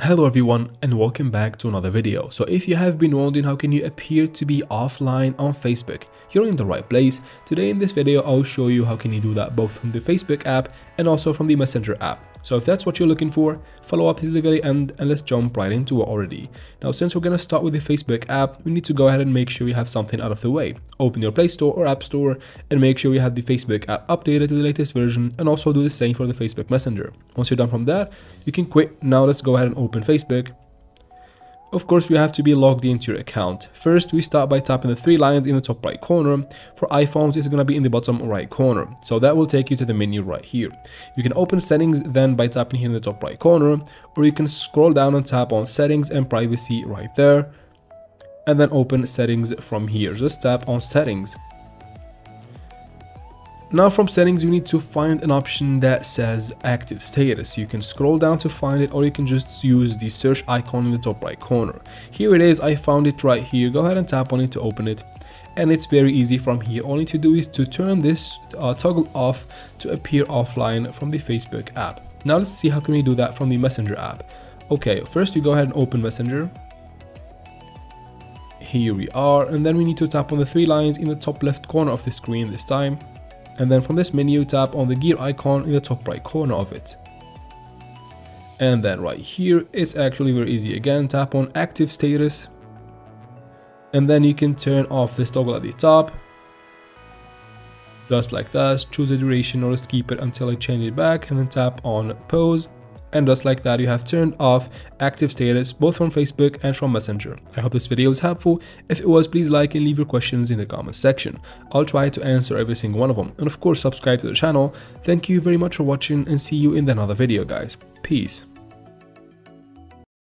Hello everyone and welcome back to another video. So if you have been wondering how can you appear to be offline on Facebook, you're in the right place. Today in this video I'll show you how can you do that both from the Facebook app and also from the Messenger app. So if that's what you're looking for, follow up to the very end and let's jump right into it already. Now since we're gonna start with the Facebook app, we need to go ahead and make sure you have something out of the way. Open your Play Store or App Store and make sure you have the Facebook app updated to the latest version, and also do the same for the Facebook Messenger. Once you're done from that, you can quit. Now let's go ahead and open Facebook. Of course, you have to be logged into your account. First, we start by tapping the three lines in the top right corner. For iPhones, it's gonna be in the bottom right corner. So that will take you to the menu right here. You can open settings then by tapping here in the top right corner, or you can scroll down and tap on settings and privacy right there, and then open settings from here. Just tap on settings. Now from settings, you need to find an option that says active status. You can scroll down to find it, or you can just use the search icon in the top right corner. Here it is, I found it right here. Go ahead and tap on it to open it. And it's very easy from here. All you need to do is to turn this toggle off to appear offline from the Facebook app. Now let's see how can we do that from the Messenger app. Okay, first you go ahead and open Messenger. Here we are, and then we need to tap on the three lines in the top left corner of the screen this time. And then from this menu, tap on the gear icon in the top right corner of it. And then right here, it's actually very easy again. Tap on active status. And then you can turn off this toggle at the top. Just like that, choose a duration or just keep it until I change it back, and then tap on pause. And just like that, you have turned off active status both from Facebook and from Messenger. I hope this video was helpful. If it was, please like and leave your questions in the comment section. I'll try to answer every single one of them. And of course, subscribe to the channel. Thank you very much for watching, and see you in another video, guys. Peace.